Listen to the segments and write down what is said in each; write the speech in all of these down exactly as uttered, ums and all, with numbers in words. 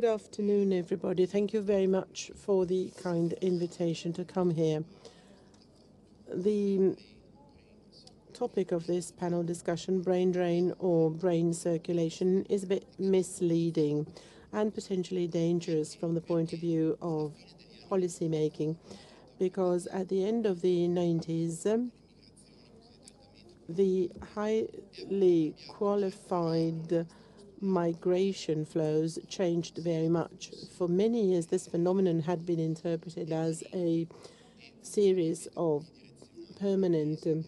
Good afternoon, everybody. Thank you very much for the kind invitation to come here. The topic of this panel discussion, brain drain or brain circulation, is a bit misleading and potentially dangerous from the point of view of policy making, because at the end of the nineties, um, the highly qualified migration flows changed very much. For many years, this phenomenon had been interpreted as a series of permanent um,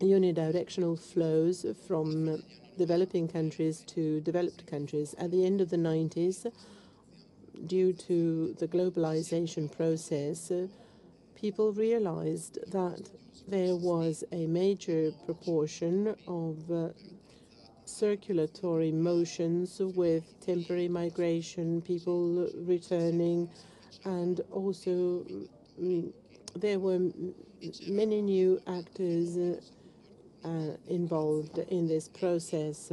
unidirectional flows from uh, developing countries to developed countries. At the end of the nineties, due to the globalization process, uh, people realized that there was a major proportion of uh, circulatory motions with temporary migration, people returning, and also mm, there were m many new actors uh, uh, involved in this process.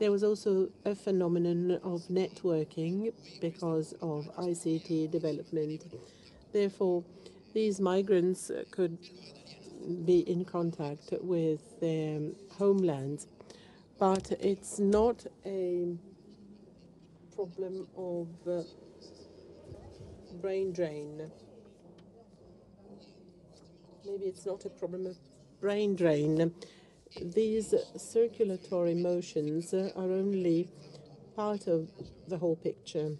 There was also a phenomenon of networking because of I C T development. Therefore, these migrants could be in contact with their homelands. But it's not a problem of uh, brain drain. Maybe it's not a problem of brain drain. These circulatory motions uh, are only part of the whole picture.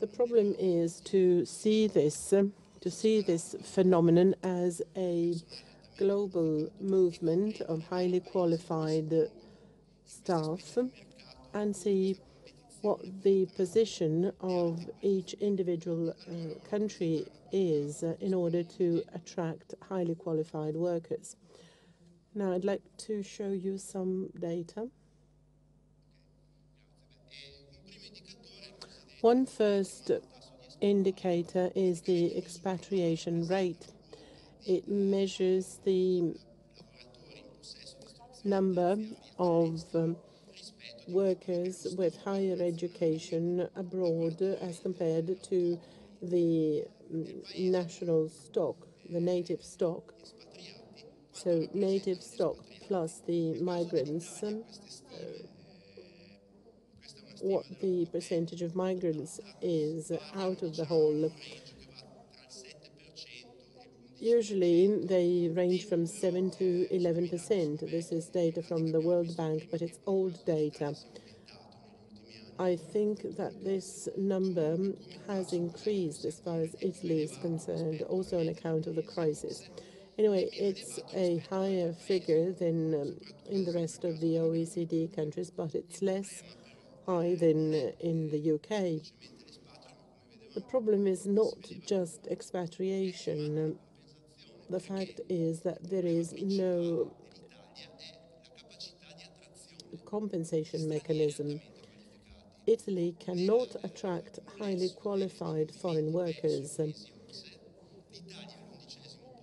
The problem is to see this, uh, to see this phenomenon as a global movement of highly qualified staff and see what the position of each individual uh, country is uh, in order to attract highly qualified workers. Now, I'd like to show you some data. One first indicator is the expatriation rate. It measures the number of um, workers with higher education abroad as compared to the national stock, the native stock. So native stock plus the migrants, um, uh, what the percentage of migrants is out of the whole. Usually, they range from seven to eleven percent. This is data from the World Bank, but it's old data. I think that this number has increased as far as Italy is concerned, also on account of the crisis. Anyway, it's a higher figure than um, in the rest of the O E C D countries, but it's less high than uh, in the U K. The problem is not just expatriation. The fact is that there is no compensation mechanism. Italy cannot attract highly qualified foreign workers.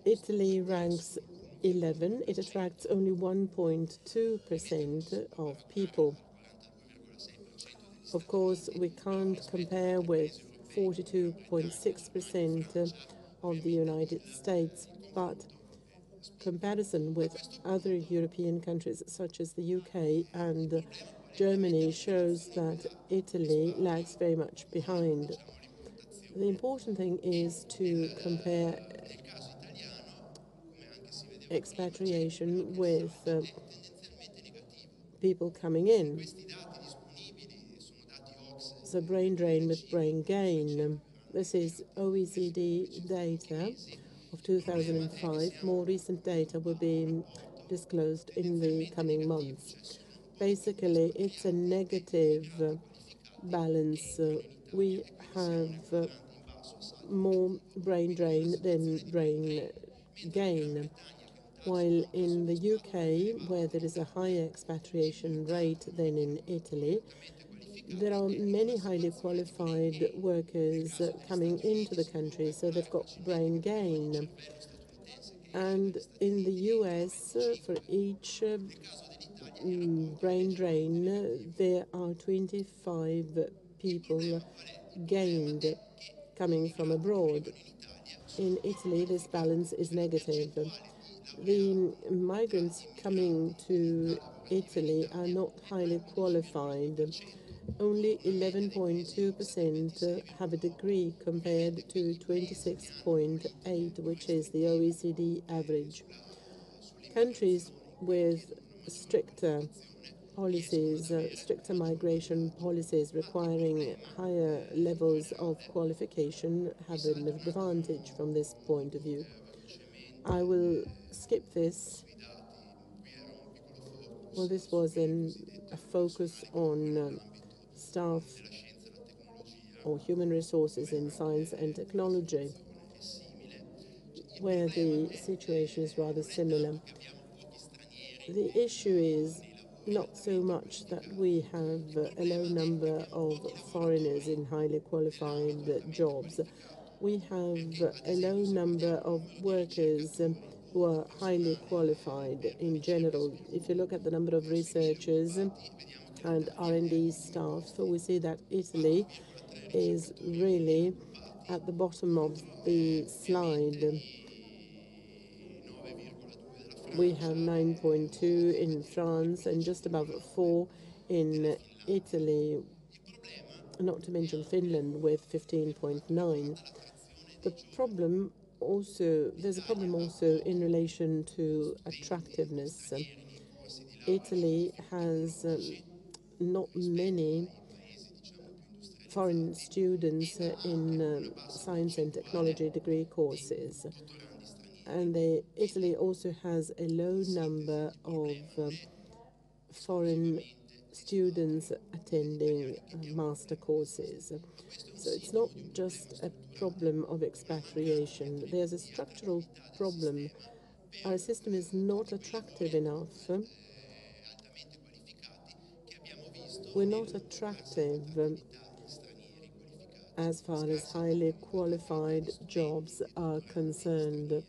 Italy ranks eleven. It attracts only one point two percent of people. Of course, we can't compare with forty-two point six percent of the United States. But comparison with other European countries, such as the U K and Germany, shows that Italy lags very much behind. The important thing is to compare expatriation with uh, people coming in. So brain drain with brain gain. This is O E C D data. Of two thousand five, more recent data will be disclosed in the coming months. Basically, it's a negative uh, balance. Uh, we have uh, more brain drain than brain gain. While in the U K, where there is a higher expatriation rate than in Italy, there are many highly qualified workers uh, coming into the country, so they've got brain gain. And in the U S, uh, for each uh, brain drain, there are twenty-five people gained coming from abroad. In Italy, this balance is negative. The migrants coming to Italy are not highly qualified. Only eleven point two percent have a degree compared to twenty-six point eight percent, which is the O E C D average. Countries with stricter policies, uh, stricter migration policies requiring higher levels of qualification have an advantage from this point of view. I will skip this. Well, this was in a focus on um, staff or human resources in science and technology, where the situation is rather similar. The issue is not so much that we have a low number of foreigners in highly qualified jobs. We have a low number of workers who are highly qualified in general. If you look at the number of researchers and R and D staff, we see that Italy is really at the bottom of the slide. We have nine point two in France and just above four in Italy, not to mention Finland with fifteen point nine. The problem also, there's a problem also in relation to attractiveness. Italy has um, not many foreign students in um, science and technology degree courses. And they, Italy also has a low number of uh, foreign students attending uh, master courses. So it's not just a problem of expatriation. There's a structural problem. Our system is not attractive enough. We're not attractive um, as far as highly qualified jobs are concerned.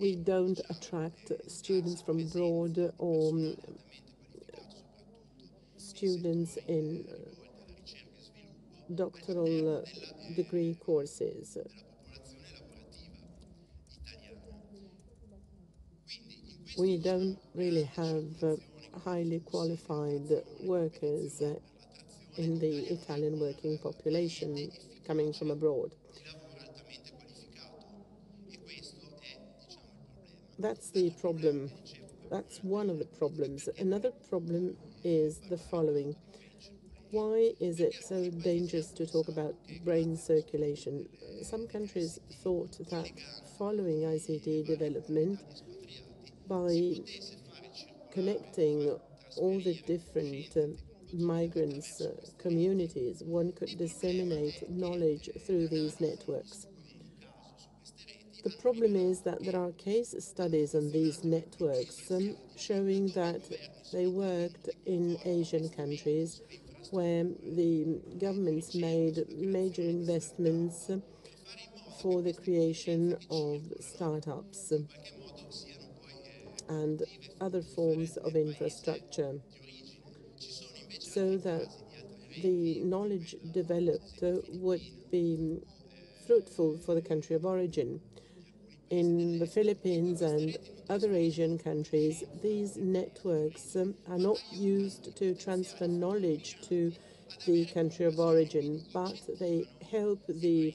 We don't attract students from abroad or students in doctoral degree courses. We don't really have highly qualified workers in the Italian working population coming from abroad. That's the problem. That's one of the problems. Another problem is the following. Why is it so dangerous to talk about brain circulation? Some countries thought that following I C T development, by connecting all the different uh, migrants' uh, communities, one could disseminate knowledge through these networks. The problem is that there are case studies on these networks um, showing that they worked in Asian countries where the governments made major investments for the creation of startups and other forms of infrastructure, so that the knowledge developed would be fruitful for the country of origin. In the Philippines and other Asian countries, these networks um, are not used to transfer knowledge to the country of origin, but they help the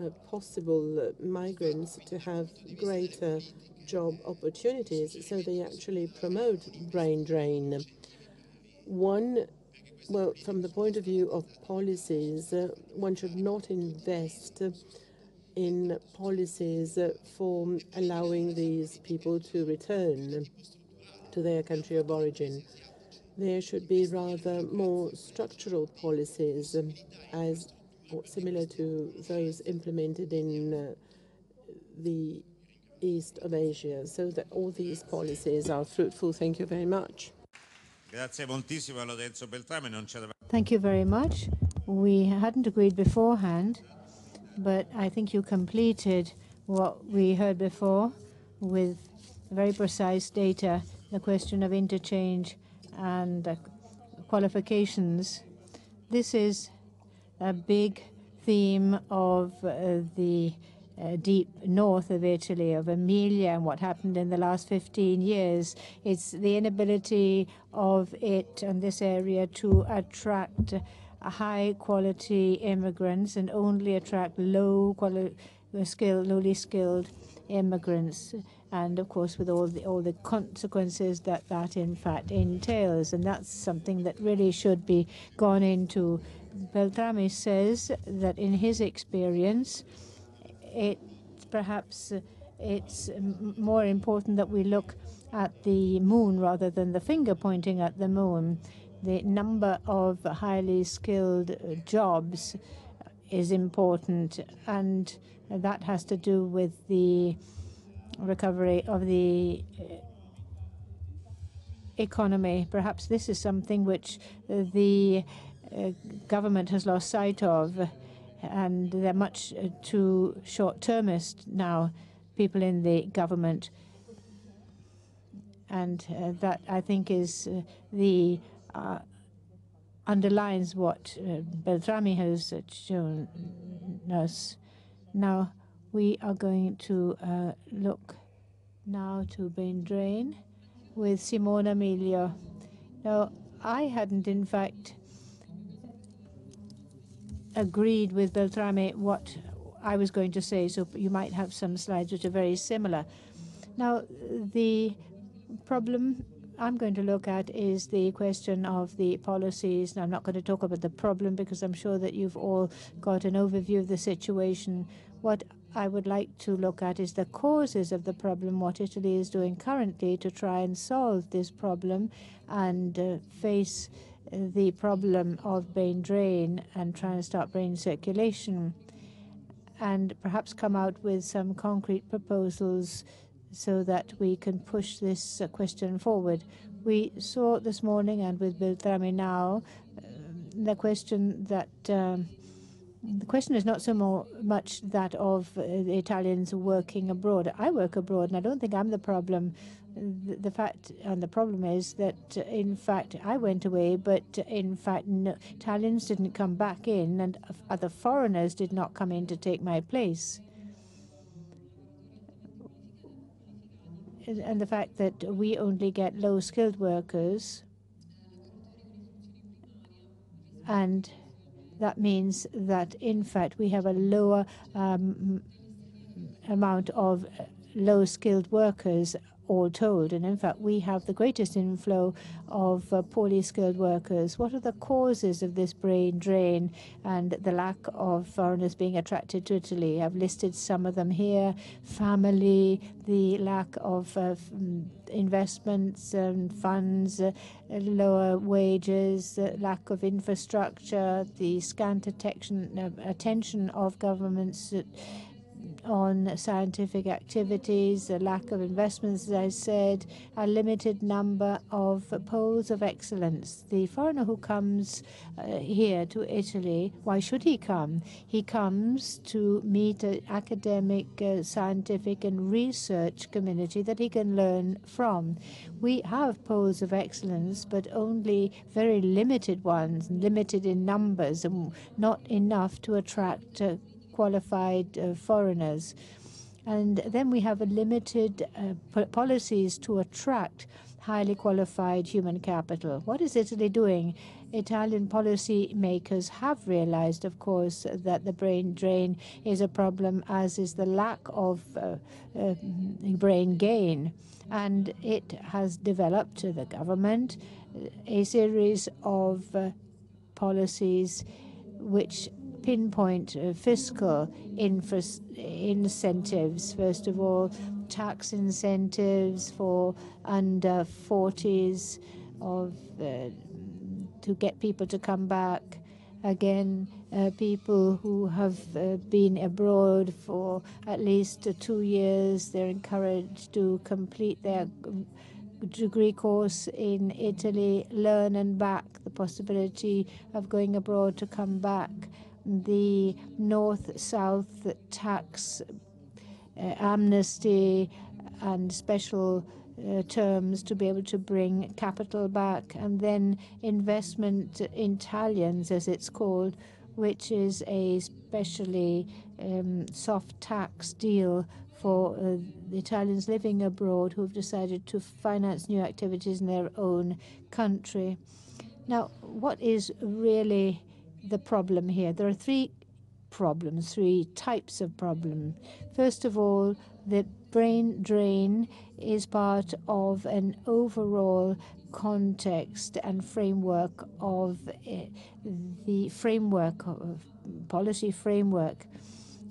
uh, possible uh, migrants to have greater job opportunities, so they actually promote brain drain. One, well, from the point of view of policies, uh, one should not invest in policies uh, for allowing these people to return to their country of origin. There should be rather more structural policies um, as or similar to those implemented in uh, the East of Asia, so that all these policies are fruitful. Thank you very much. Thank you very much. We hadn't agreed beforehand, but I think you completed what we heard before with very precise data, the question of interchange and uh, qualifications. This is a big theme of uh, the uh, deep north of Italy, of Emilia, and what happened in the last fifteen years. It's the inability of it and this area to attract high-quality immigrants and only attract low quali skilled, lowly skilled immigrants, and of course with all the all the consequences that that in fact entails, and that's something that really should be gone into. Beltrame says that in his experience, it perhaps it's more important that we look at the moon rather than the finger pointing at the moon. The number of highly skilled jobs is important, and that has to do with the recovery of the economy. Perhaps this is something which the government has lost sight of, and they're much too short-termist now, people in the government. And uh, that, I think, is uh, the Uh, underlines what uh, Beltrame has shown us. Now we are going to uh, look now to Braindrain with Simona Milio. Now, I hadn't in fact agreed with Beltrame what I was going to say, so you might have some slides which are very similar. Now, the problem I'm going to look at is the question of the policies. Now, I'm not going to talk about the problem because I'm sure that you've all got an overview of the situation. What I would like to look at is the causes of the problem, what Italy is doing currently to try and solve this problem and uh, face the problem of brain drain and try and start brain circulation, and perhaps come out with some concrete proposals so that we can push this uh, question forward. We saw this morning, and with Beltrame now, uh, the question that um, the question is not so more, much that of uh, the Italians working abroad. I work abroad, and I don't think I'm the problem. The, the fact and the problem is that, uh, in fact, I went away, but uh, in fact, no, Italians didn't come back in, and other foreigners did not come in to take my place. And the fact that we only get low-skilled workers, and that means that, in fact, we have a lower um, amount of low-skilled workers all told. And, in fact, we have the greatest inflow of uh, poorly skilled workers. What are the causes of this brain drain and the lack of foreigners being attracted to Italy? I've listed some of them here. Family, the lack of uh, investments and funds, uh, lower wages, uh, lack of infrastructure, the scant attention, uh, attention of governments uh, on scientific activities, the lack of investments, as I said, a limited number of poles of excellence. The foreigner who comes uh, here to Italy, why should he come? He comes to meet an academic, uh, scientific, and research community that he can learn from. We have poles of excellence, but only very limited ones, limited in numbers, and not enough to attract uh, qualified uh, foreigners. And then we have a limited uh, policies to attract highly qualified human capital. What is Italy doing? Italian policy makers have realized, of course, that the brain drain is a problem, as is the lack of uh, uh, brain gain. And it has developed, to the government, a series of uh, policies which pinpoint uh, fiscal incentives. First of all, tax incentives for under forties of uh, to get people to come back. Again, uh, people who have uh, been abroad for at least uh, two years, they're encouraged to complete their degree course in Italy, learn and back, the possibility of going abroad to come back. The north-south tax uh, amnesty and special uh, terms to be able to bring capital back, and then investment in talions, as it's called, which is a specially um, soft tax deal for uh, the Italians living abroad who have decided to finance new activities in their own country. Now, what is really the problem here? There are three problems, three types of problem. First of all, the brain drain is part of an overall context and framework of uh, the framework of policy framework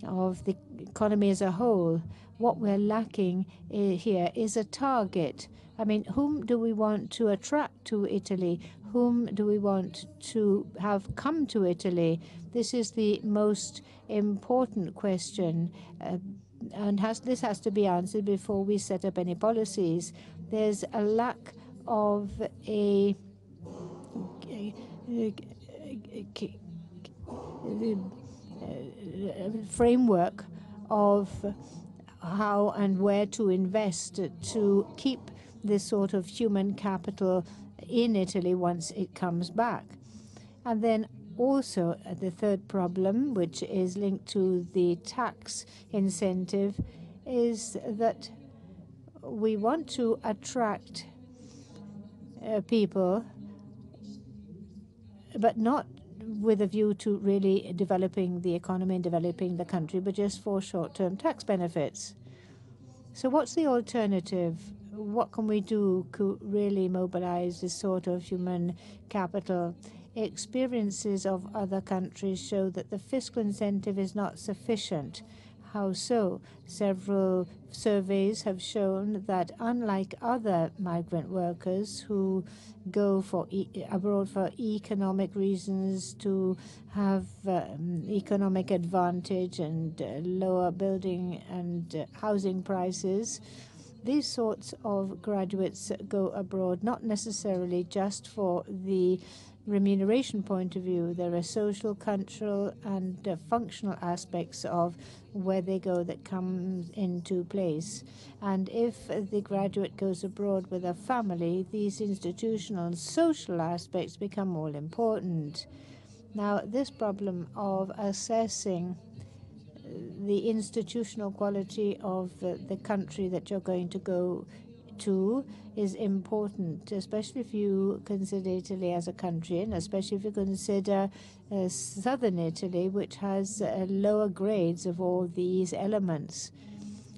of the economy as a whole. What we're lacking uh, here is a target. I mean, whom do we want to attract to Italy? Whom do we want to have come to Italy? This is the most important question, uh, and has, this has to be answered before we set up any policies. There's a lack of a, a, a, a, a, a framework of how and where to invest to keep this sort of human capital in Italy once it comes back. And then also the third problem, which is linked to the tax incentive, is that we want to attract uh, people, but not with a view to really developing the economy and developing the country, but just for short-term tax benefits. So what's the alternative? What can we do to really mobilize this sort of human capital? Experiences of other countries show that the fiscal incentive is not sufficient. How so? Several surveys have shown that, unlike other migrant workers who go for e abroad for economic reasons, to have um, economic advantage and uh, lower building and uh, housing prices, these sorts of graduates go abroad not necessarily just for the remuneration point of view. There are social, cultural, and uh, functional aspects of where they go that comes into place. And if the graduate goes abroad with a family, these institutional and social aspects become all important. Now, this problem of assessing the institutional quality of uh, the country that you're going to go to is important, especially if you consider Italy as a country, and especially if you consider uh, southern Italy, which has uh, lower grades of all these elements.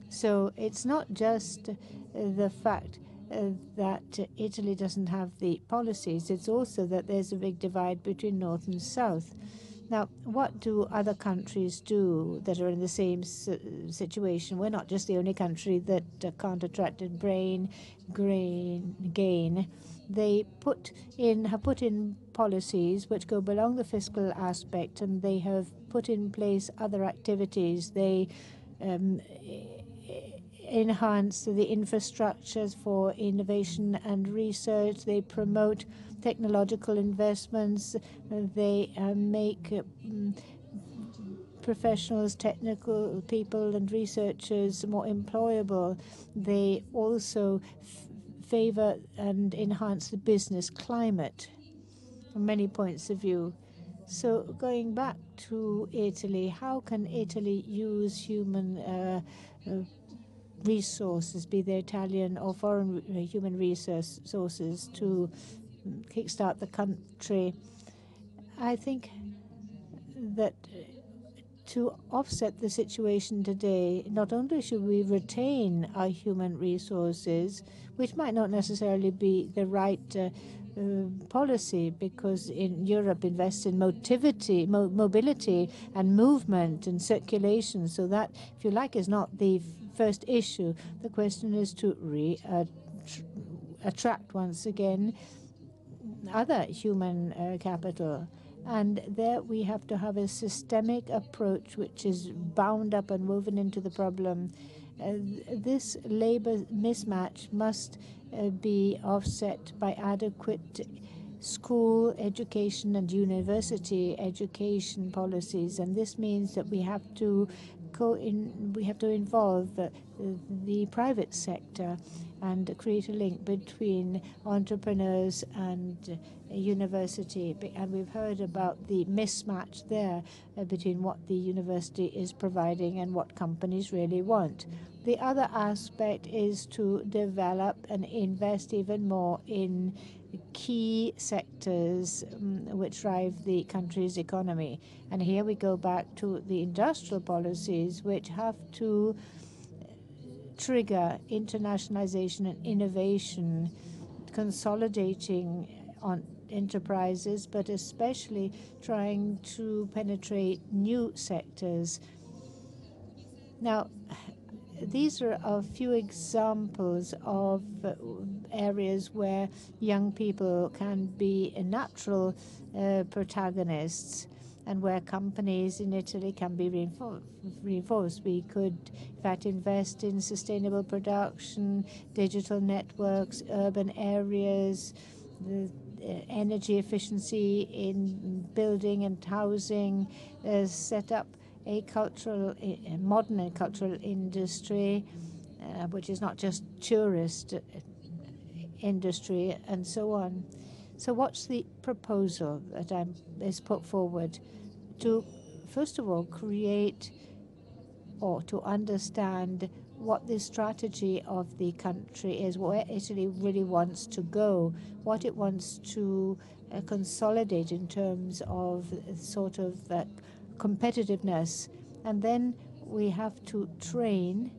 So it's not just uh, the fact uh, that Italy doesn't have the policies, it's also that there's a big divide between north and south. Now, what do other countries do that are in the same situation? We're not just the only country that uh, can't attract a brain gain. They put in, have put in policies which go beyond the fiscal aspect, and they have put in place other activities. They um, enhance the infrastructures for innovation and research. They promote technological investments. They uh, make um, professionals, technical people, and researchers more employable. They also f favor and enhance the business climate from many points of view. So going back to Italy, how can Italy use human uh, uh, resources, be they Italian or foreign uh, human resources, to kickstart the country? I think that to offset the situation today, not only should we retain our human resources, which might not necessarily be the right uh, uh, policy, because in Europe invests in motivity, mo mobility and movement and circulation. So that, if you like, is not the first issue. The question is to re-attract once again other human uh, capital. And there we have to have a systemic approach which is bound up and woven into the problem. Uh, this labor mismatch must uh, be offset by adequate school education and university education policies. And this means that we have to co-in, we have to involve uh, the private sector and create a link between entrepreneurs and uh, university. And we've heard about the mismatch there uh, between what the university is providing and what companies really want. The other aspect is to develop and invest even more in key sectors um, which drive the country's economy. And here we go back to the industrial policies, which have to trigger internationalization and innovation, consolidating on enterprises, but especially trying to penetrate new sectors. Now, these are a few examples of areas where young people can be natural uh, protagonists and where companies in Italy can be reinfor reinforced. We could, in fact, invest in sustainable production, digital networks, urban areas, the energy efficiency in building and housing, uh, set up a cultural, a modern and cultural industry, uh, which is not just tourist industry, and so on. So what's the proposal that I'm, is put forward? To, first of all, create or to understand what the strategy of the country is, where Italy really wants to go, what it wants to uh, consolidate in terms of sort of uh, competitiveness. And then we have to train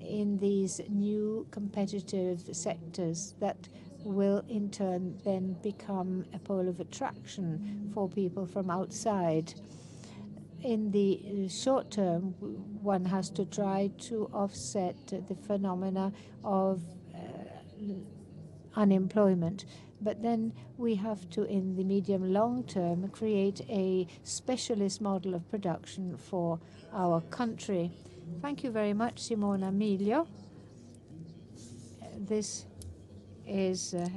in these new competitive sectors that will in turn then become a pole of attraction for people from outside. In the short term, one has to try to offset the phenomena of uh, unemployment. But then we have to, in the medium-long term, create a specialist model of production for our country. Thank you very much, Simona Milio. This is... Uh,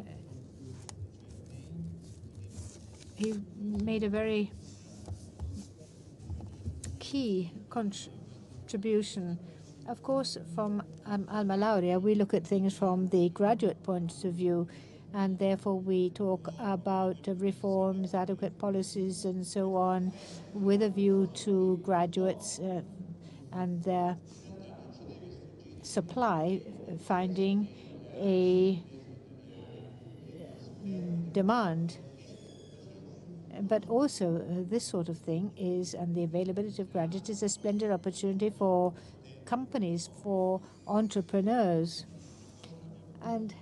he made a very key contribution. Of course, from um, Alma Laurea, we look at things from the graduate point of view, and therefore we talk about uh, reforms, adequate policies, and so on, with a view to graduates uh, and their supply finding a demand. But also uh, this sort of thing is, and the availability of graduates is a splendid opportunity for companies, for entrepreneurs. And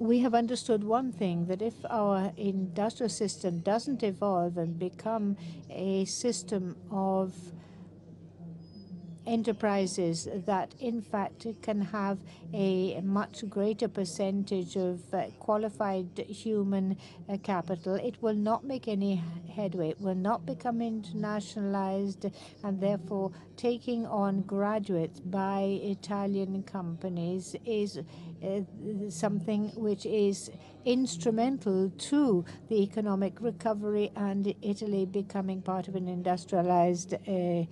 we have understood one thing, that if our industrial system doesn't evolve and become a system of enterprises that, in fact, can have a much greater percentage of uh, qualified human uh, capital, it will not make any headway. It will not become internationalized, and therefore taking on graduates by Italian companies is uh, something which is instrumental to the economic recovery and Italy becoming part of an industrialized uh,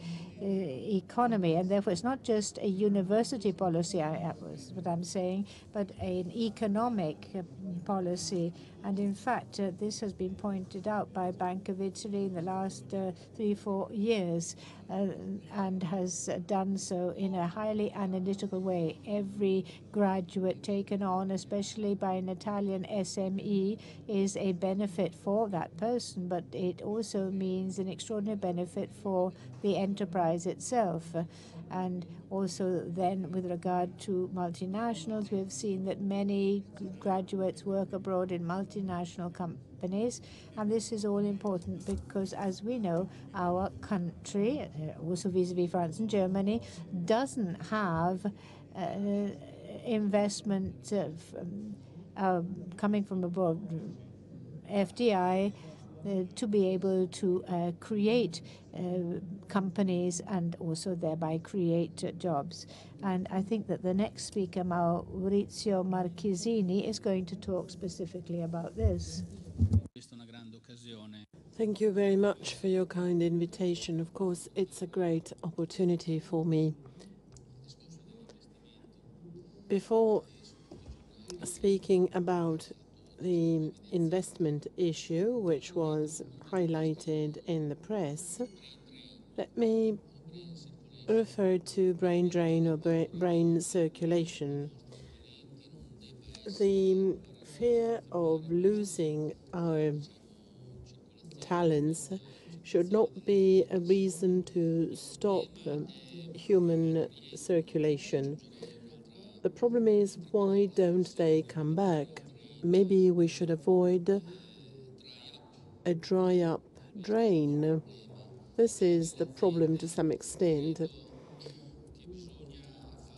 economy. And therefore, it's not just a university policy, I, was what I'm saying, but an economic uh, policy. And in fact, uh, this has been pointed out by Bank of Italy in the last uh, three, four years, uh, and has done so in a highly analytical way. Every graduate taken on, especially by an Italian S M E, is a benefit for that person, but it also means an extraordinary benefit for the enterprise itself. And also then, with regard to multinationals, we have seen that many graduates work abroad in multinational companies. And this is all important because, as we know, our country, also vis-à-vis France and Germany, doesn't have uh, investment uh, from, uh, coming from abroad, F D I, Uh, to be able to uh, create uh, companies and also thereby create uh, jobs. And I think that the next speaker, Maurizio Marchesini, is going to talk specifically about this. Thank you very much for your kind invitation. Of course, it's a great opportunity for me. Before speaking about the investment issue, which was highlighted in the press, let me refer to brain drain or brain circulation. The fear of losing our talents should not be a reason to stop human circulation. The problem is, why don't they come back? Maybe we should avoid a dry-up drain. This is the problem to some extent.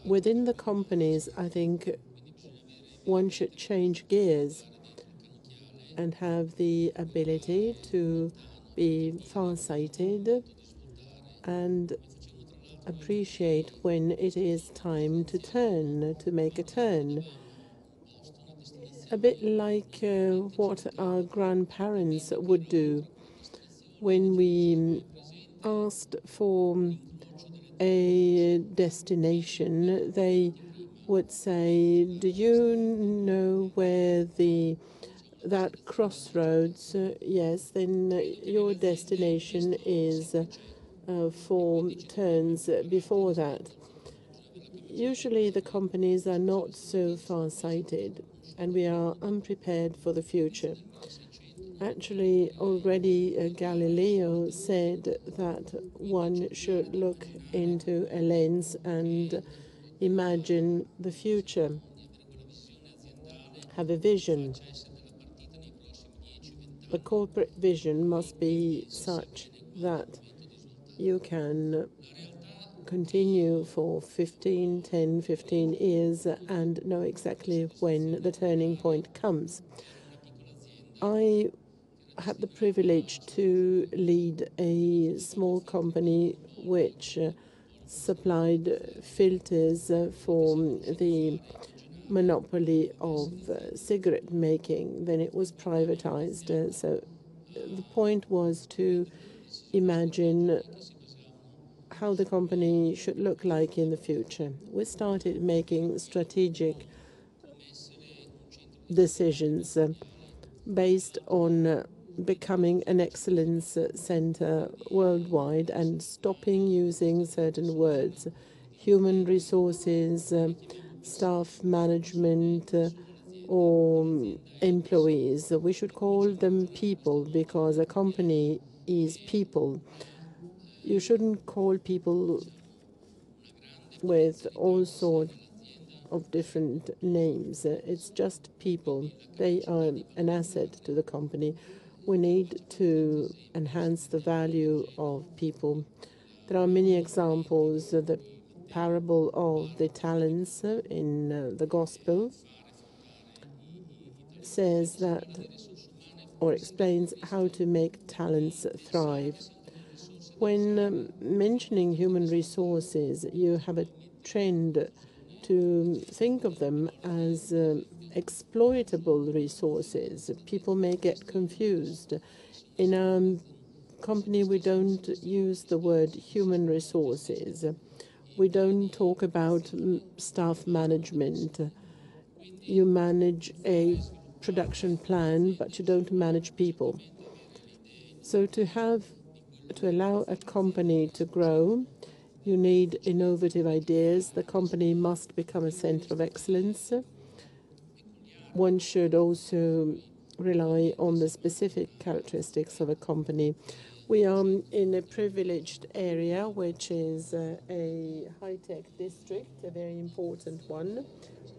Within the companies, I think one should change gears and have the ability to be farsighted and appreciate when it is time to turn, to make a turn. A bit like uh, what our grandparents would do when we asked for a destination. They would say, "Do you know where the that crossroads? Uh, yes, then your destination is uh, four turns before that." Usually, the companies are not so far-sighted, and we are unprepared for the future. Actually, already uh, Galileo said that one should look into a lens and imagine the future, have a vision. The corporate vision must be such that you can continue for fifteen, ten, fifteen years and know exactly when the turning point comes. I had the privilege to lead a small company which uh, supplied filters uh, for the monopoly of uh, cigarette making. Then it was privatized. Uh, so the point was to imagine how the company should look like in the future. We started making strategic decisions uh, based on uh, becoming an excellence center worldwide and stopping using certain words. Human resources, uh, staff management, uh, or employees. We should call them people, because a company is people. You shouldn't call people with all sorts of different names. It's just people. They are an asset to the company. We need to enhance the value of people. There are many examples. The parable of the talents in the Gospel says that, or explains how to make talents thrive. When um, mentioning human resources, you have a trend to think of them as uh, exploitable resources. People may get confused. In our company, we don't use the word human resources. We don't talk about staff management. You manage a production plan, but you don't manage people. So to have, to allow a company to grow, you need innovative ideas. The company must become a center of excellence. One should also rely on the specific characteristics of a company. We are in a privileged area, which is uh, a high-tech district, a very important one,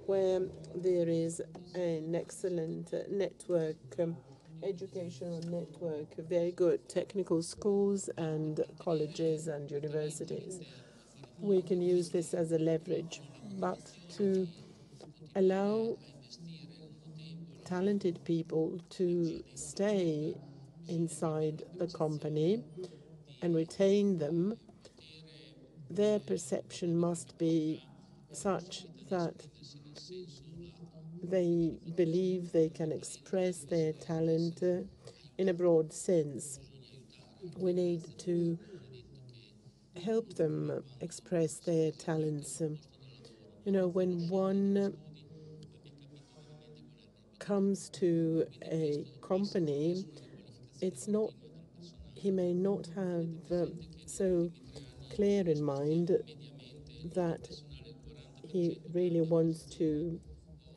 where there is an excellent network, um, educational network, very good technical schools and colleges and universities. We can use this as a leverage, but to allow talented people to stay inside the company and retain them, their perception must be such that they believe they can express their talent uh, in a broad sense. we need to help them express their talents. You know, when one comes to a company, it's not, he may not have um, so clear in mind that he really wants to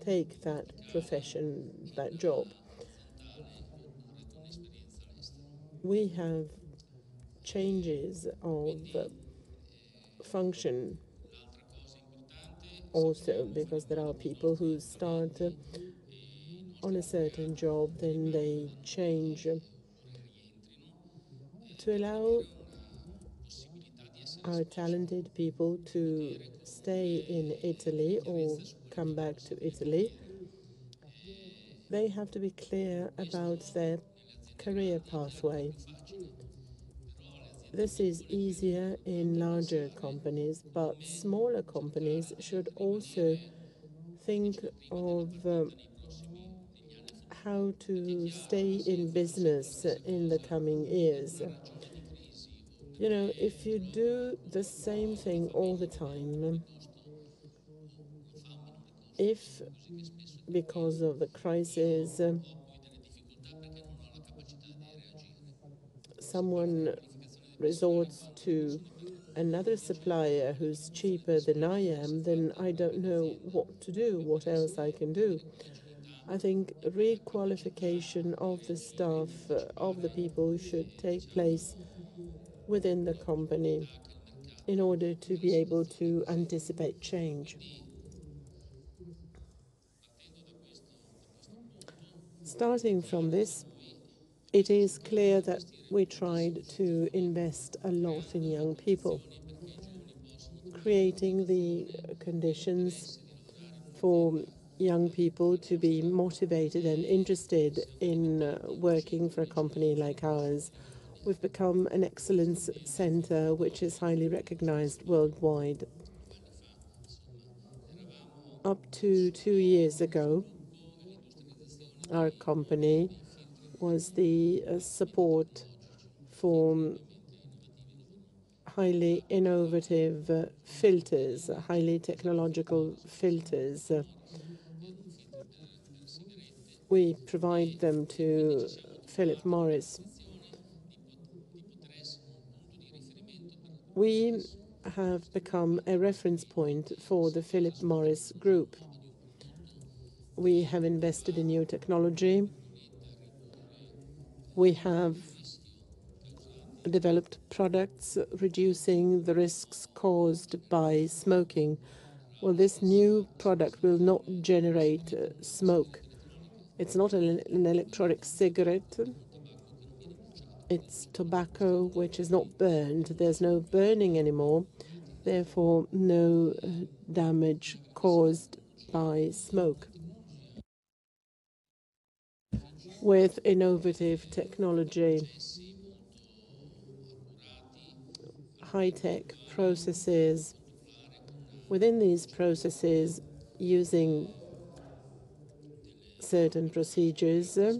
take that profession, that job. We have changes of function also, because there are people who start on a certain job, then they change. To allow our talented people to stay in Italy or come back to Italy, they have to be clear about their career pathway. This is easier in larger companies, but smaller companies should also think of um, how to stay in business in the coming years. You know, if you do the same thing all the time, if because of the crisis, um, someone resorts to another supplier who's cheaper than I am, then I don't know what to do, what else I can do. I think requalification of the staff, of the people, should take place within the company in order to be able to anticipate change. Starting from this, it is clear that we tried to invest a lot in young people, creating the conditions for young people to be motivated and interested in uh, working for a company like ours. We've become an excellence center, which is highly recognized worldwide. Up to two years ago, our company was the uh, support for highly innovative uh, filters, uh, highly technological filters. Uh, we provide them to Philip Morris. We have become a reference point for the Philip Morris Group. We have invested in new technology. We have developed products reducing the risks caused by smoking. Well, this new product will not generate uh, smoke. It's not an, an electronic cigarette. It's tobacco which is not burned. There's no burning anymore, therefore no uh, damage caused by smoke. With innovative technology, high-tech processes. Within these processes, using certain procedures, uh,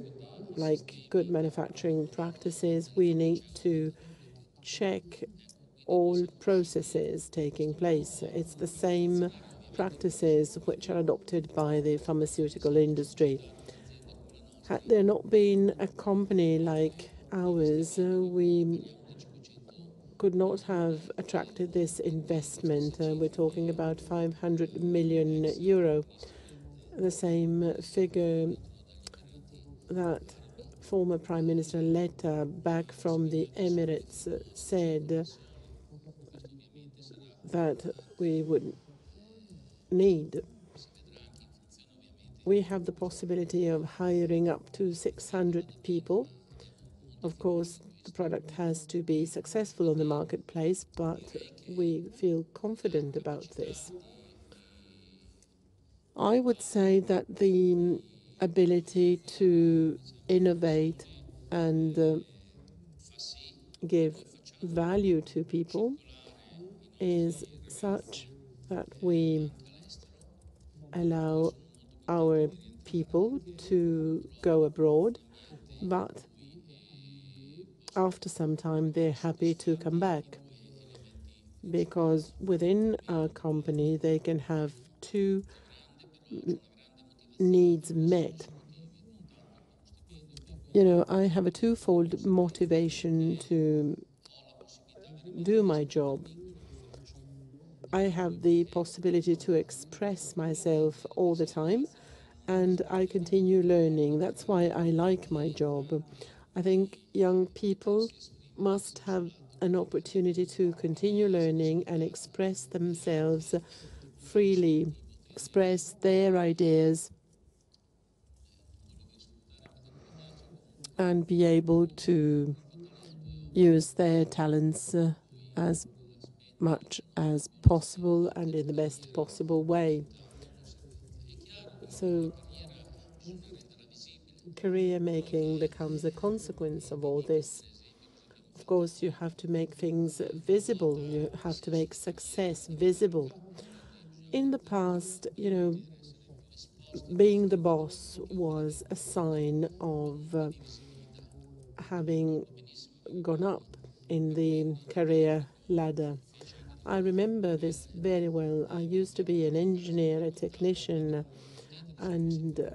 like good manufacturing practices, we need to check all processes taking place. It's the same practices which are adopted by the pharmaceutical industry. Had there not been a company like ours, uh, we could not have attracted this investment. Uh, we're talking about five hundred million euro, the same figure that former Prime Minister Letta, back from the Emirates, uh, said that we would need. We have the possibility of hiring up to six hundred people. Of course, the product has to be successful on the marketplace, but we feel confident about this. I would say that the ability to innovate and uh, give value to people is such that we allow our people to go abroad, but after some time, they're happy to come back, because within our company, they can have two needs met. You know, I have a twofold motivation to do my job. I have the possibility to express myself all the time, and I continue learning. That's why I like my job. I think young people must have an opportunity to continue learning and express themselves freely, express their ideas, and be able to use their talents uh, as much as possible and in the best possible way. So career making becomes a consequence of all this. Of course, you have to make things visible. You have to make success visible. In the past, you know, being the boss was a sign of uh, having gone up in the career ladder. I remember this very well. I used to be an engineer, a technician, and uh,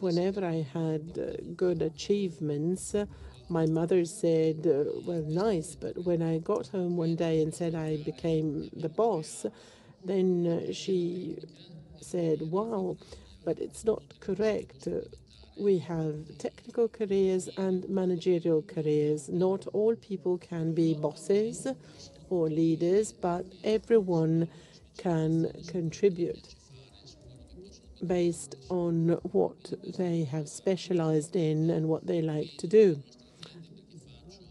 whenever I had uh, good achievements, uh, my mother said, uh, well, nice, but when I got home one day and said I became the boss, then uh, she said, wow, but it's not correct. Uh, We have technical careers and managerial careers. Not all people can be bosses or leaders, but everyone can contribute based on what they have specialized in and what they like to do.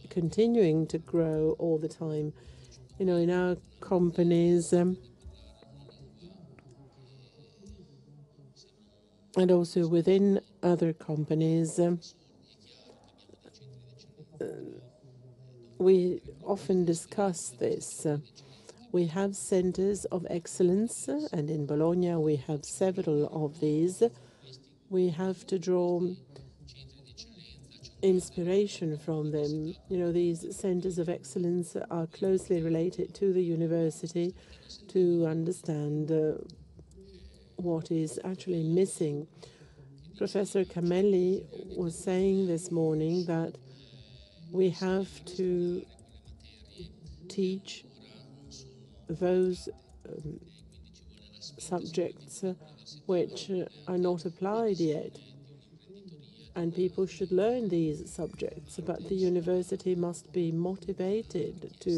Continuing to grow all the time. You know, in our companies, um, and also within other companies, um, uh, we often discuss this. Uh, we have centers of excellence, uh, and in Bologna we have several of these. We have to draw inspiration from them. You know, these centers of excellence are closely related to the university to understand uh, what is actually missing. Professor Camelli was saying this morning that we have to teach those um, subjects uh, which uh, are not applied yet, and people should learn these subjects, but the university must be motivated to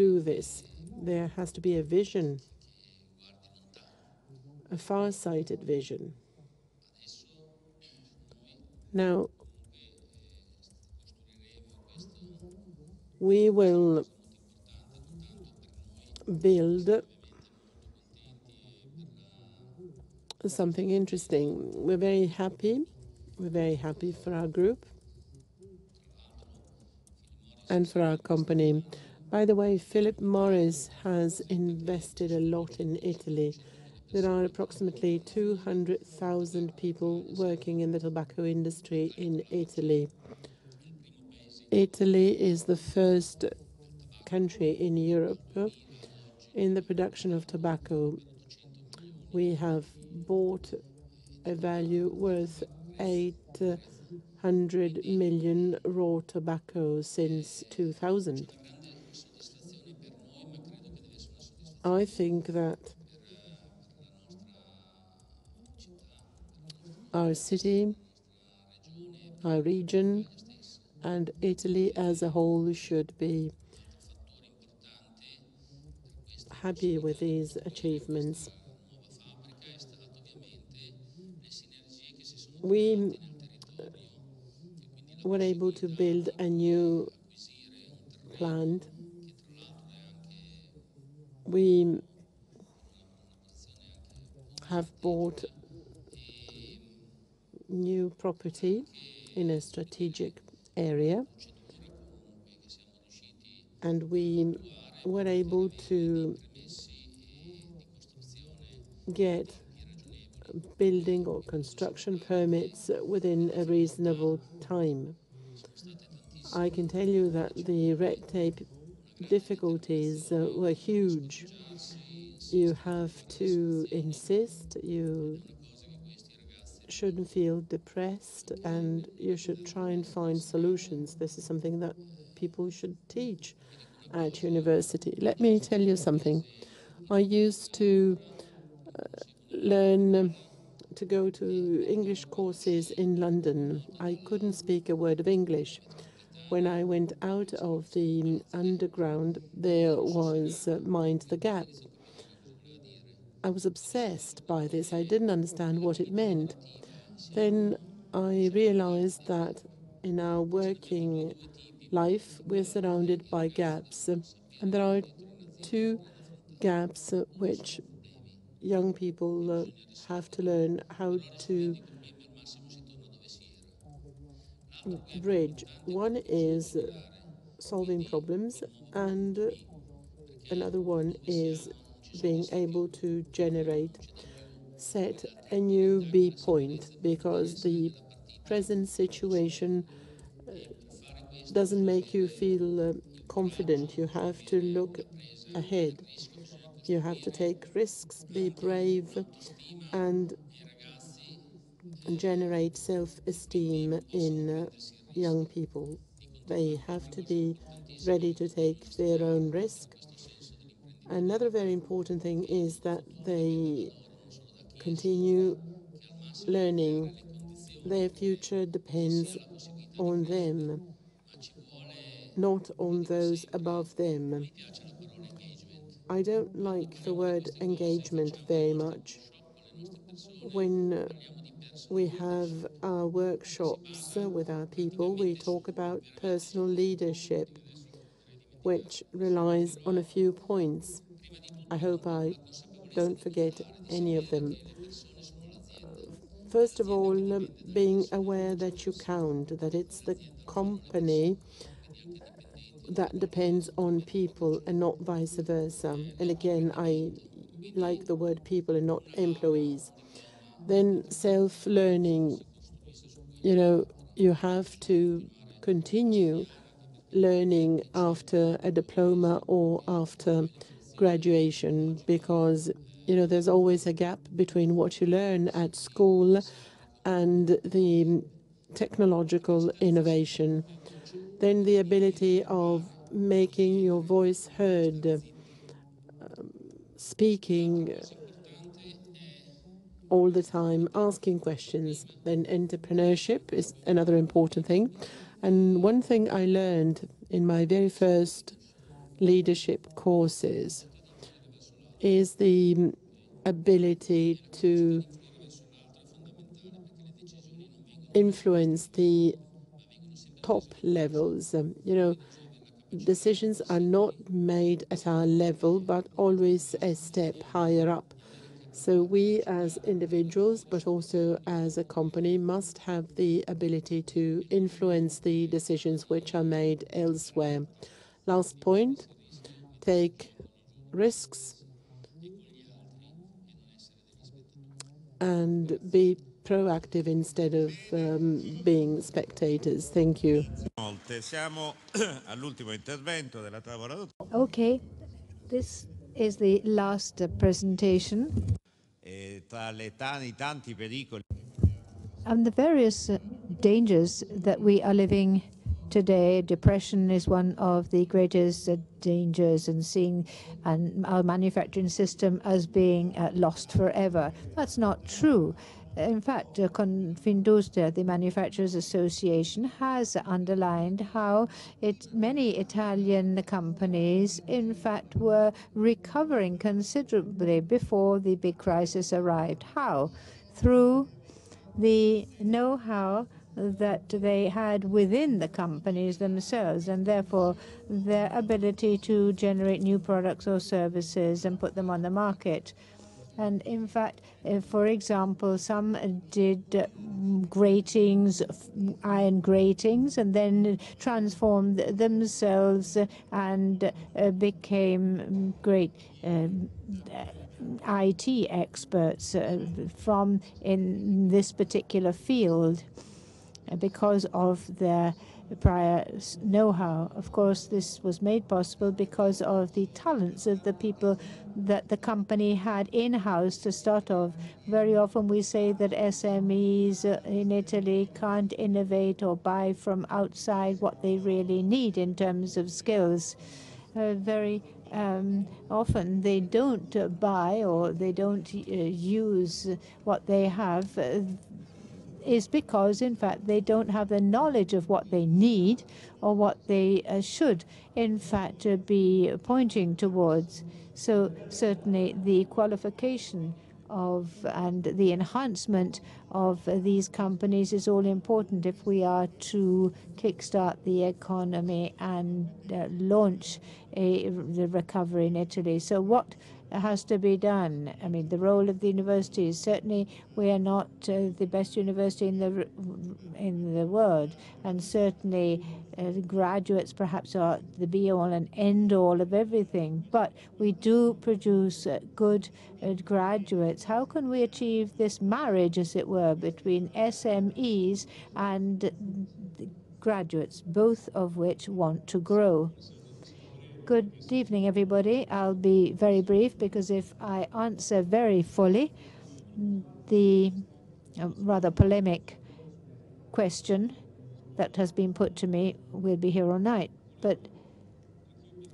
do this. There has to be a vision, a far-sighted vision. Now, we will build something interesting. We're very happy. We're very happy for our group and for our company. By the way, Philip Morris has invested a lot in Italy. There are approximately two hundred thousand people working in the tobacco industry in Italy. Italy is the first country in Europe in the production of tobacco. We have bought a value worth eight hundred million raw tobacco since two thousand. I think that our city, our region, and Italy as a whole should be happy with these achievements. We were able to build a new plant. We have bought new property in a strategic area, and we were able to get building or construction permits within a reasonable time. I can tell you that the red tape difficulties uh, were huge. You have to insist, you shouldn't feel depressed, and you should try and find solutions. This is something that people should teach at university. Let me tell you something. I used to uh, learn um, to go to English courses in London. I couldn't speak a word of English. When I went out of the underground, there was uh, Mind the Gap. I was obsessed by this. I didn't understand what it meant. Then I realized that in our working life, we're surrounded by gaps. And there are two gaps which young people have to learn how to bridge. One is solving problems, and another one is being able to generate, set a new B point, because the present situation doesn't make you feel confident. You have to look ahead. You have to take risks, be brave, and generate self-esteem in young people. They have to be ready to take their own risk. Another very important thing is that they continue learning. Their future depends on them, not on those above them. I don't like the word engagement very much. When we have our workshops with our people, we talk about personal leadership, which relies on a few points. I hope I don't forget any of them. First of all, um, being aware that you count, that it's the company that depends on people and not vice versa. And again, I like the word people and not employees. Then self-learning. You know, you have to continue learning after a diploma or after graduation, because you know there's always a gap between what you learn at school and the technological innovation. Then the ability of making your voice heard, um, speaking all the time, asking questions. Then entrepreneurship is another important thing. And one thing I learned in my very first leadership courses is the ability to influence the top levels. Um, you know, decisions are not made at our level, but always a step higher up. So we as individuals, but also as a company, must have the ability to influence the decisions which are made elsewhere. Last point, take risks and be proactive instead of um, being spectators. Thank you. Okay, this is the last presentation. And the various dangers that we are living today, depression is one of the greatest dangers, and seeing an, our manufacturing system as being uh, lost forever. That's not true. In fact, uh, Confindustria, the Manufacturers Association, has underlined how it, many Italian companies, in fact, were recovering considerably before the big crisis arrived. How? Through the know-how that they had within the companies themselves, and therefore their ability to generate new products or services and put them on the market. And in fact, for example, some did gratings, iron gratings, and then transformed themselves and became great I T experts from in this particular field because of their prior know-how. Of course, this was made possible because of the talents of the people that the company had in-house to start off. Very often we say that S M Es in Italy can't innovate or buy from outside what they really need in terms of skills. Uh, very um, often they don't uh, buy or they don't uh, use what they have. Uh, is because, in fact, they don't have the knowledge of what they need or what they uh, should, in fact, uh, be pointing towards. So certainly the qualification of and the enhancement of uh, these companies is all important if we are to kickstart the economy and uh, launch a, the recovery in Italy. So what has to be done? I mean, the role of the universities. Certainly, we are not uh, the best university in the in the world, and certainly uh, the graduates perhaps are the be-all and end-all of everything. But we do produce uh, good uh, graduates. How can we achieve this marriage, as it were, between S M Es and graduates, both of which want to grow? Good evening, everybody. I'll be very brief because if I answer very fully the rather polemic question that has been put to me, we'll be here all night. But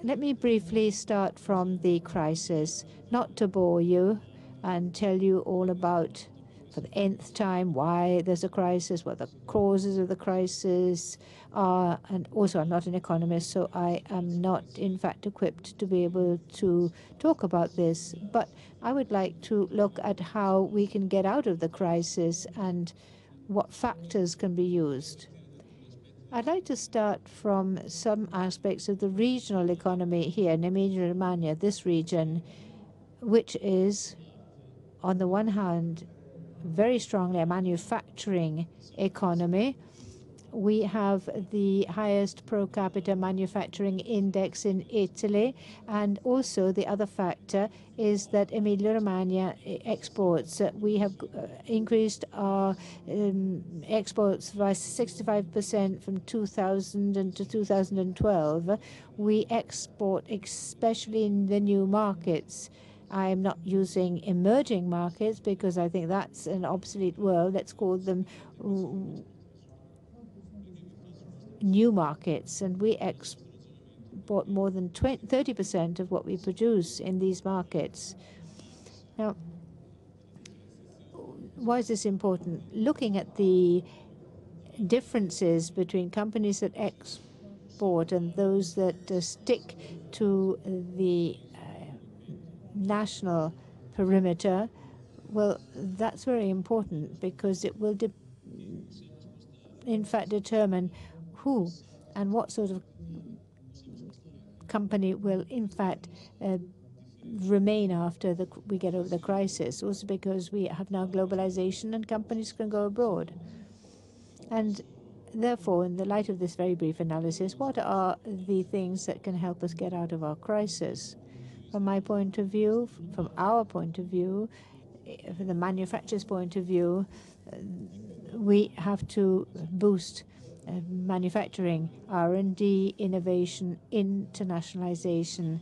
let me briefly start from the crisis, not to bore you and tell you all about, for the nth time, why there's a crisis, what the causes of the crisis are. And also, I'm not an economist, so I am not, in fact, equipped to be able to talk about this. But I would like to look at how we can get out of the crisis and what factors can be used. I'd like to start from some aspects of the regional economy here in Emilia-Romagna, this region, which is, on the one hand, very strongly a manufacturing economy. We have the highest per capita manufacturing index in Italy. And also the other factor is that Emilia-Romagna exports. We have increased our um, exports by sixty-five percent from two thousand to two thousand twelve. We export especially in the new markets. I'm not using emerging markets because I think that's an obsolete word. Let's call them new markets. And we export more than thirty percent of what we produce in these markets. Now, why is this important? Looking at the differences between companies that export and those that uh, stick to the national perimeter, well, that's very important because it will, de in fact, determine who and what sort of company will, in fact, uh, remain after the, we get over the crisis, also because we have now globalization and companies can go abroad. And therefore, in the light of this very brief analysis, what are the things that can help us get out of our crisis? From my point of view, from our point of view, from the manufacturer's point of view, we have to boost manufacturing, R and D, innovation, internationalization.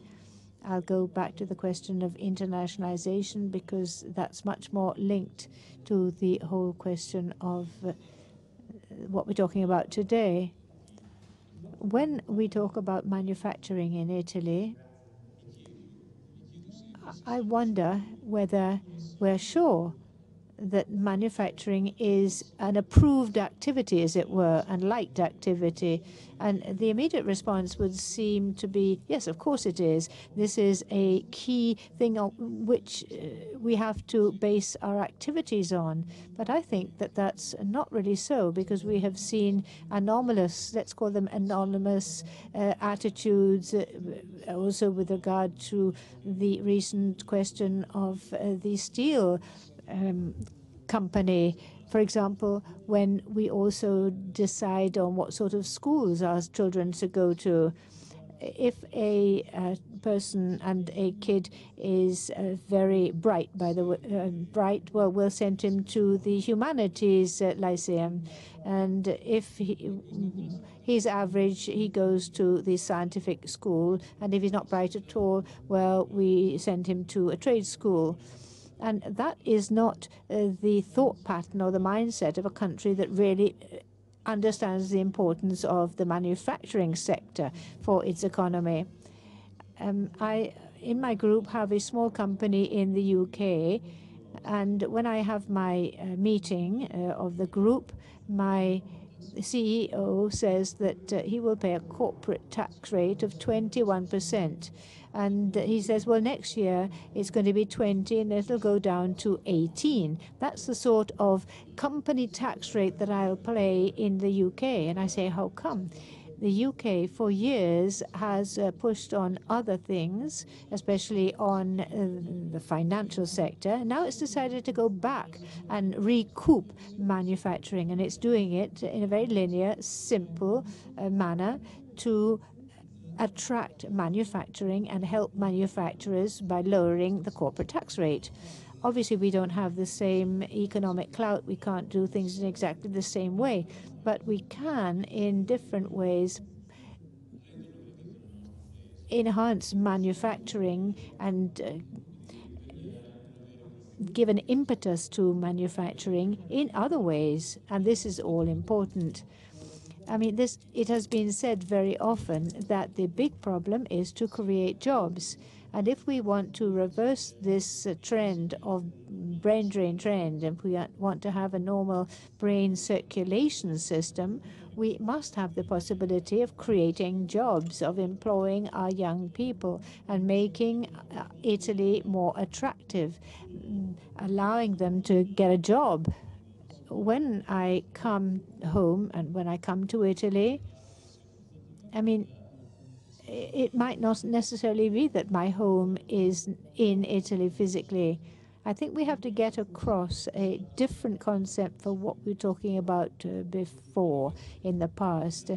I'll go back to the question of internationalization because that's much more linked to the whole question of what we're talking about today. When we talk about manufacturing in Italy, I wonder whether we're sure that manufacturing is an approved activity, as it were, and liked activity. And the immediate response would seem to be, yes, of course it is. This is a key thing on which we have to base our activities on. But I think that that's not really so, because we have seen anomalous, let's call them anonymous uh, attitudes, uh, also with regard to the recent question of uh, the steel um, company. For example, when we also decide on what sort of schools our children should go to, if a uh, person and a kid is uh, very bright, by the way, uh, bright, well, we'll send him to the humanities uh, lyceum, and if he, his average, he goes to the scientific school, and if he's not bright at all, well, we send him to a trade school. And that is not uh, the thought pattern or the mindset of a country that really understands the importance of the manufacturing sector for its economy. Um, I, in my group, have a small company in the U K, and when I have my uh, meeting uh, of the group, my C E O says that uh, he will pay a corporate tax rate of twenty-one percent. And he says, well, next year it's going to be twenty, and it'll go down to eighteen. That's the sort of company tax rate that I'll pay in the U K. And I say, how come? The U K for years has uh, pushed on other things, especially on uh, the financial sector. Now it's decided to go back and recoup manufacturing, and it's doing it in a very linear, simple uh, manner to attract manufacturing and help manufacturers by lowering the corporate tax rate. Obviously, we don't have the same economic clout. We can't do things in exactly the same way, but we can, in different ways, enhance manufacturing and uh, give an impetus to manufacturing in other ways, and this is all important. I mean, this, it has been said very often that the big problem is to create jobs. And if we want to reverse this uh, trend of brain drain trend, and we want to have a normal brain circulation system, we must have the possibility of creating jobs, of employing our young people and making uh, Italy more attractive, allowing them to get a job. When I come home and when I come to Italy, I mean, it might not necessarily be that my home is in Italy physically. I think we have to get across a different concept for what we were talking about uh, before in the past.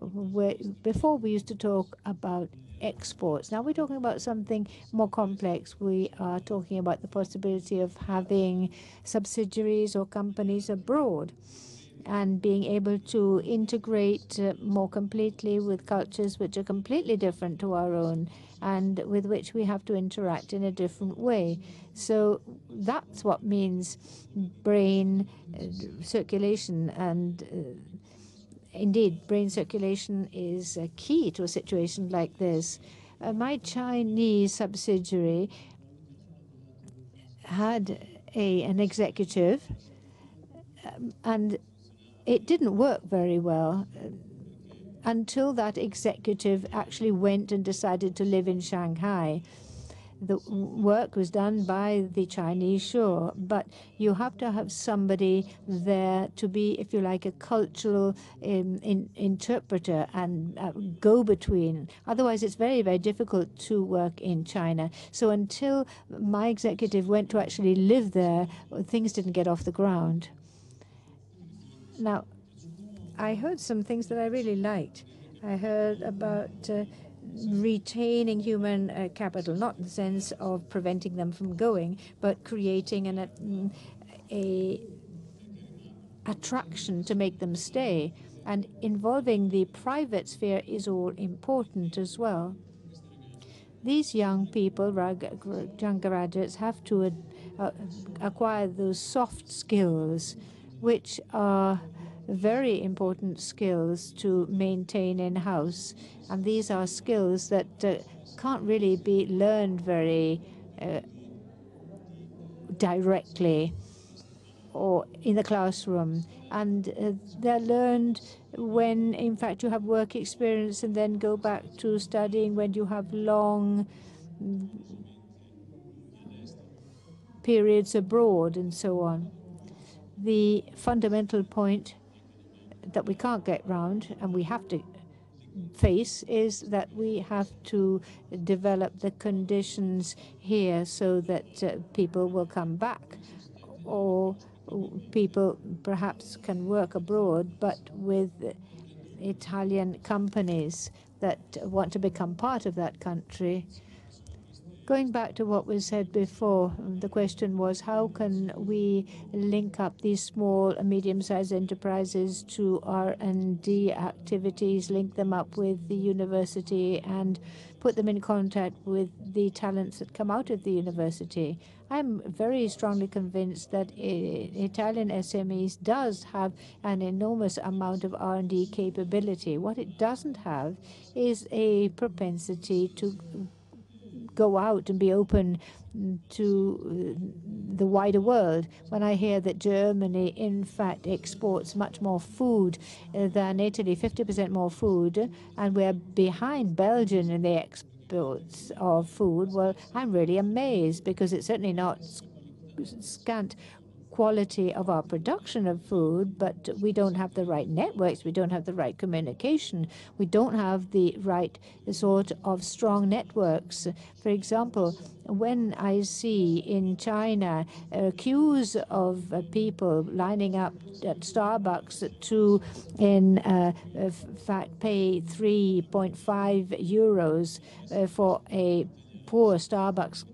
Where before we used to talk about exports. Now we're talking about something more complex. We are talking about the possibility of having subsidiaries or companies abroad and being able to integrate uh, more completely with cultures which are completely different to our own and with which we have to interact in a different way. So that's what means brain uh, circulation. And uh, indeed, brain circulation is a key to a situation like this. Uh, my Chinese subsidiary had a, an executive, um, and it didn't work very well uh, until that executive actually went and decided to live in Shanghai. The work was done by the Chinese, sure, but you have to have somebody there to be, if you like, a cultural um, in, interpreter and uh, go-between. Otherwise, it's very, very difficult to work in China. So until my executive went to actually live there, things didn't get off the ground. Now, I heard some things that I really liked. I heard about Uh, retaining human uh, capital, not in the sense of preventing them from going, but creating an a, a attraction to make them stay. And involving the private sphere is all important as well. These young people, young graduates, have to uh, acquire those soft skills, which are very important skills to maintain in-house. And these are skills that uh, can't really be learned very uh, directly or in the classroom. And uh, they're learned when, in fact, you have work experience and then go back to studying when you have long periods abroad and so on. The fundamental point that we can't get round and we have to face is that we have to develop the conditions here so that uh, people will come back, or people perhaps can work abroad, but with Italian companies that want to become part of that country. Going back to what was said before, the question was how can we link up these small and medium-sized enterprises to R and D activities, link them up with the university, and put them in contact with the talents that come out of the university. I'm very strongly convinced that Italian S M Es does have an enormous amount of R and D capability. What it doesn't have is a propensity to go out and be open to the wider world. When I hear that Germany, in fact, exports much more food than Italy, fifty percent more food, and we're behind Belgium in the exports of food, well, I'm really amazed, because it's certainly not scant quality of our production of food, but we don't have the right networks, we don't have the right communication, we don't have the right sort of strong networks. For example, when I see in China uh, queues of uh, people lining up at Starbucks to, in uh, fact, pay three point five euros uh, for a poor Starbucks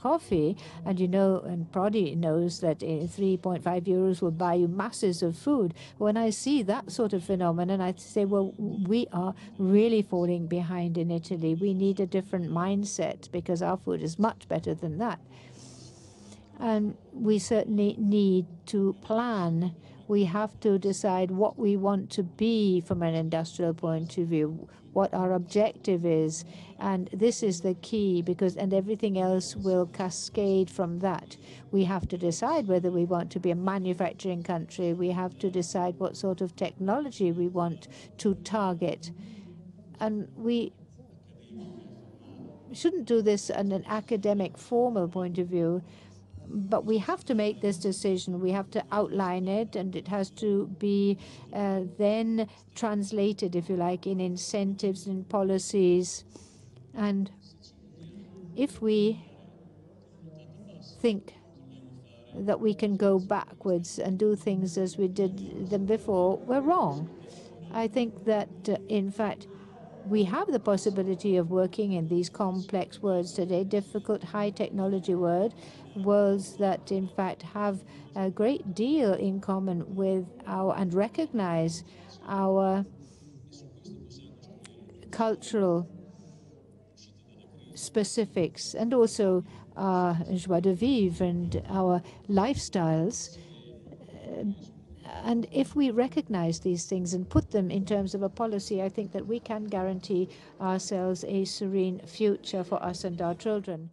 coffee, and you know, and Prodi knows that three point five euros will buy you masses of food. When I see that sort of phenomenon, I say, well, we are really falling behind in Italy. We need a different mindset, because our food is much better than that. And we certainly need to plan. We have to decide what we want to be from an industrial point of view, what our objective is. And this is the key, because and everything else will cascade from that. We have to decide whether we want to be a manufacturing country. We have to decide what sort of technology we want to target. And we shouldn't do this in an academic, formal point of view. But we have to make this decision. We have to outline it, and it has to be uh, then translated, if you like, in incentives and policies. And if we think that we can go backwards and do things as we did them before, we're wrong. I think that, uh, in fact, we have the possibility of working in these complex worlds today, difficult high technology world, worlds that in fact have a great deal in common with our and recognize our cultural specifics and also our joie de vivre and our lifestyles. And if we recognize these things and put them in terms of a policy, I think that we can guarantee ourselves a serene future for us and our children.